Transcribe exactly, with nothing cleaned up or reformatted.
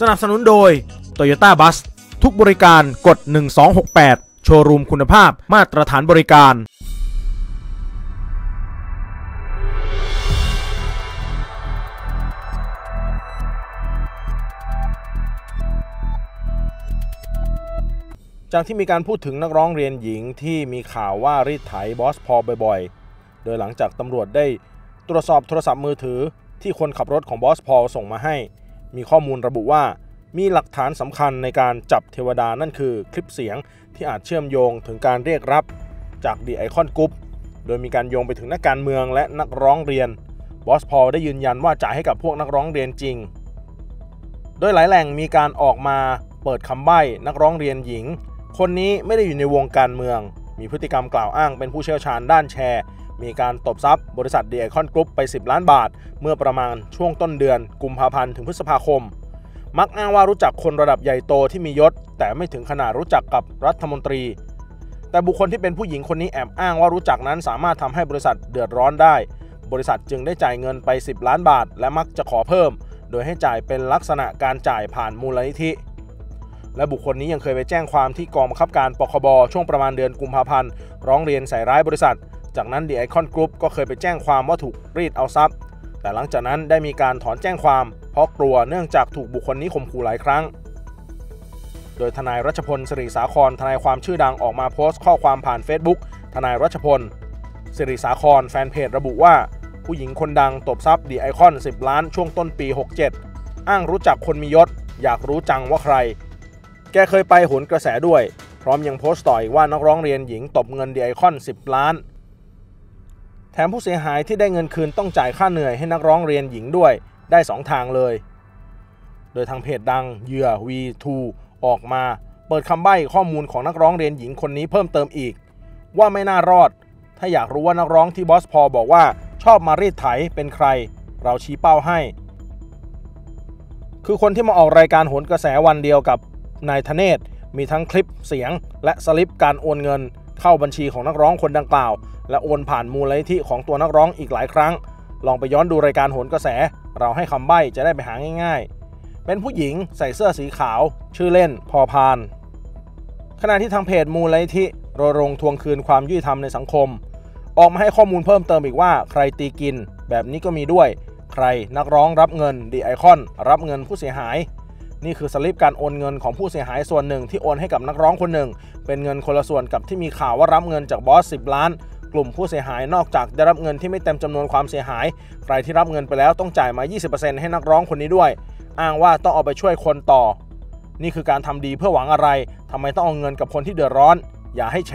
สนับสนุนโดย Toyota Bus ทุกบริการกดหนึ่งสองหกแปดโชว์รูมคุณภาพมาตรฐานบริการจากที่มีการพูดถึงนักร้องเรียนหญิงที่มีข่าวว่ารีดไถบอสพอบ่อยๆโดยหลังจากตำรวจได้ตรวจสอบโทรศัพท์มือถือที่คนขับรถของบอสพอส่งมาให้มีข้อมูลระบุว่ามีหลักฐานสำคัญในการจับเทวดานั่นคือคลิปเสียงที่อาจเชื่อมโยงถึงการเรียกรับจากดีไอคอนกรุ๊ปโดยมีการโยงไปถึงนักการเมืองและนักร้องเรียนบอสพอได้ยืนยันว่าจ่ายให้กับพวกนักร้องเรียนจริงโดยหลายแหล่งมีการออกมาเปิดคำใบ้นักร้องเรียนหญิงคนนี้ไม่ได้อยู่ในวงการเมืองมีพฤติกรรมกล่าวอ้างเป็นผู้เชี่ยวชาญด้านแชร์มีการตบทรัพย์บริษัท Diacon Group ไปสิบล้านบาทเมื่อประมาณช่วงต้นเดือนกุมภาพันธ์ถึงพฤษภาคมมักอ้างว่ารู้จักคนระดับใหญ่โตที่มียศแต่ไม่ถึงขนาดรู้จักกับรัฐมนตรีแต่บุคคลที่เป็นผู้หญิงคนนี้แอบอ้างว่ารู้จักนั้นสามารถทำให้บริษัทเดือดร้อนได้บริษัทจึงได้จ่ายเงินไปสิบล้านบาทและมักจะขอเพิ่มโดยให้จ่ายเป็นลักษณะการจ่ายผ่านมูลนิธิและบุคคลนี้ยังเคยไปแจ้งความที่กองบังคับการปคบช่วงประมาณเดือนกุมภาพันธ์ร้องเรียนใส่ร้ายบริษัทจากนั้น Diacon Group ก็เคยไปแจ้งความว่าถูกรีดเอาทรัพย์แต่หลังจากนั้นได้มีการถอนแจ้งความเพราะกลัวเนื่องจากถูกบุคคลนี้ข่มขู่หลายครั้งโดยทนายรัชพลสิริสาครทนายความชื่อดังออกมาโพสต์ข้อความผ่าน Facebook ทนายรัชพลสิริสาครแฟนเพจระบุว่าผู้หญิงคนดังตบทรัพย์ Diacon สิบล้านช่วงต้นปีหกเจ็ดอ้างรู้จักคนมียศอยากรู้จังว่าใครแกเคยไปโหนกระแสด้วยพร้อมยังโพสต์ต่ออีกว่านักร้องเรียนหญิงตบเงิน Diacon สิบล้านแถมผู้เสียหายที่ได้เงินคืนต้องจ่ายค่าเหนื่อยให้นักร้องเรียนหญิงด้วยได้สองทางเลยโดยทางเพจดังเหยื่อ วี ทู ออกมาเปิดคำใบ้ข้อมูลของนักร้องเรียนหญิงคนนี้เพิ่มเติมอีกว่าไม่น่ารอดถ้าอยากรู้ว่านักร้องที่บอสพอบอกว่าชอบมารีดไถเป็นใครเราชี้เป้าให้คือคนที่มาออกรายการโหนกระแสวันเดียวกับนายธเนศมีทั้งคลิปเสียงและสลิปการโอนเงินเข้าบัญชีของนักร้องคนดังกล่าวและโอนผ่านมูลนิธิของตัวนักร้องอีกหลายครั้งลองไปย้อนดูรายการโหนกระแสเราให้คำใบ้จะได้ไปหาง่ายๆเป็นผู้หญิงใส่เสื้อสีขาวชื่อเล่นพอพานขณะที่ทางเพจมูลนิธิรณรงค์ทวงคืนความยุติธรรมในสังคมออกมาให้ข้อมูลเพิ่มเติมอีกว่าใครตีกินแบบนี้ก็มีด้วยใครนักร้องรับเงิน Diacon รับเงินผู้เสียหายนี่คือสลิปการโอนเงินของผู้เสียหายส่วนหนึ่งที่โอนให้กับนักร้องคนหนึ่งเป็นเงินคนละส่วนกับที่มีข่าวว่ารับเงินจากบอสสิบล้านกลุ่มผู้เสียหายนอกจากได้รับเงินที่ไม่เต็มจำนวนความเสียหายใครที่รับเงินไปแล้วต้องจ่ายมา ยี่สิบเปอร์เซ็นต์ ให้นักร้องคนนี้ด้วยอ้างว่าต้องเอาไปช่วยคนต่อนี่คือการทำดีเพื่อหวังอะไรทำไมต้องเอาเงินกับคนที่เดือดร้อนอย่าให้แฉ